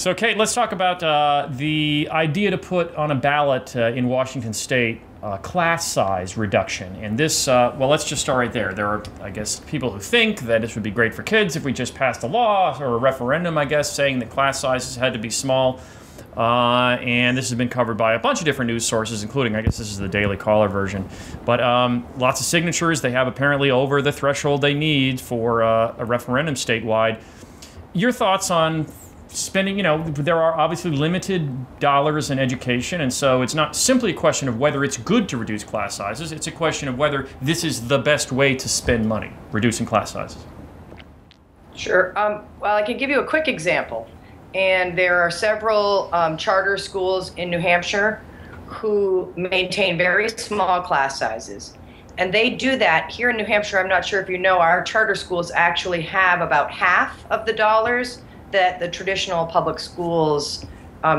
So, Kate, let's talk about the idea to put on a ballot in Washington State class size reduction. And this, well, let's just start right there. There are, I guess, people who think that this would be great for kids if we just passed a law or a referendum, I guess, saying that class sizes had to be small. And this has been covered by a bunch of different news sources, including, I guess this is the Daily Caller version. But lots of signatures. They have apparently over the threshold they need for a referendum statewide. Your thoughts on spending, you know, there are obviously limited dollars in education, and so it's not simply a question of whether it's good to reduce class sizes. It's a question of whether this is the best way to spend money, reducing class sizes. Sure. Well, I can give you a quick example. And there are several charter schools in New Hampshire who maintain very small class sizes. And they do that here in New Hampshire. I'm not sure if you know, our charter schools actually have about half of the dollars that the traditional public schools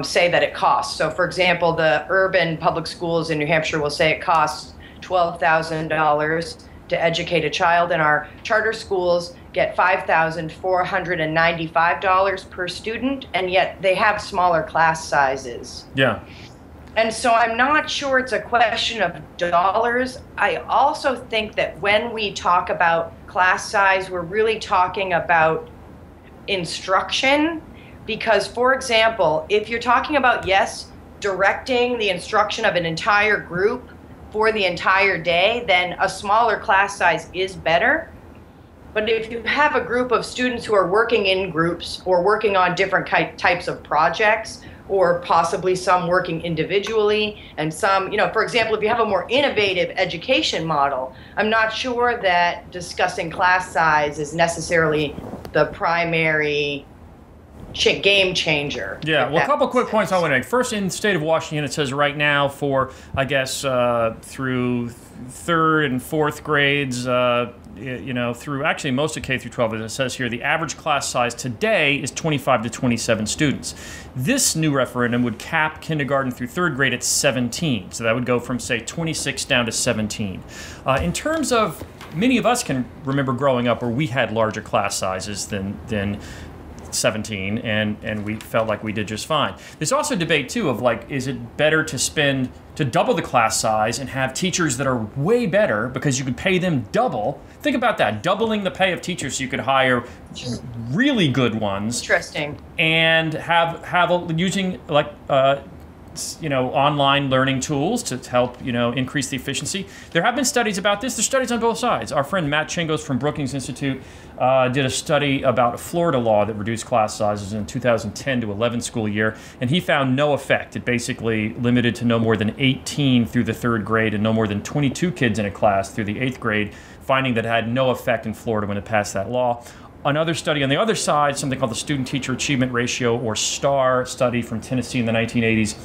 say that it costs. So, for example, the urban public schools in New Hampshire will say it costs $12,000 to educate a child, and our charter schools get $5,495 per student, and yet they have smaller class sizes. Yeah. And so I'm not sure it's a question of dollars. I also think that when we talk about class size, we're really talking about instruction, because, for example, if you're talking about, yes, directing the instruction of an entire group for the entire day, then a smaller class size is better. But if you have a group of students who are working in groups or working on different types of projects, or possibly some working individually and some, you know, for example, if you have a more innovative education model, I'm not sure that discussing class size is necessarily the primary game changer. Yeah, well, a couple quick points I want to make. First, in the state of Washington, it says right now for, I guess, through third and fourth grades, you know, through actually most of K through 12, as it says here, the average class size today is 25 to 27 students. This new referendum would cap kindergarten through third grade at 17. So that would go from, say, 26 down to 17. In terms of, many of us can remember growing up where we had larger class sizes than 17, and we felt like we did just fine. There's also a debate too of, like, is it better to spend to double the class size and have teachers that are way better because you could pay them double? Think about that, doubling the pay of teachers so you could hire really good ones. Interesting. And have using, like, you know, online learning tools to help, you know, increase the efficiency. There have been studies about this. There's studies on both sides. Our friend Matt Chingos from Brookings Institute did a study about a Florida law that reduced class sizes in 2010 to 11 school year, and he found no effect. It basically limited to no more than 18 through the third grade and no more than 22 kids in a class through the eighth grade, finding that it had no effect in Florida when it passed that law. Another study on the other side, something called the Student Teacher Achievement Ratio, or STAR study from Tennessee in the 1980s,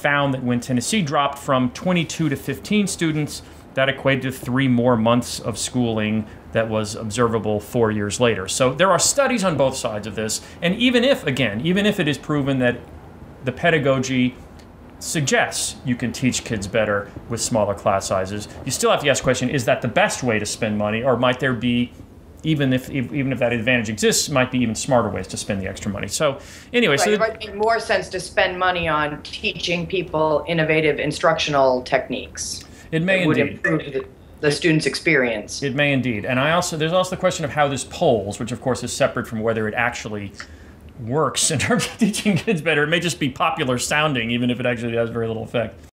found that when Tennessee dropped from 22 to 15 students, that equated to 3 more months of schooling that was observable 4 years later. So there are studies on both sides of this. And even if, again, even if it is proven that the pedagogy suggests you can teach kids better with smaller class sizes, you still have to ask the question, is that the best way to spend money, or might there be, even if that advantage exists, might be even smarter ways to spend the extra money. So anyway, right, so it might make more sense to spend money on teaching people innovative instructional techniques. It may indeed. It would improve the student's experience. It may indeed. And there's also the question of how this polls, which of course is separate from whether it actually works in terms of teaching kids better. It may just be popular sounding, even if it actually has very little effect.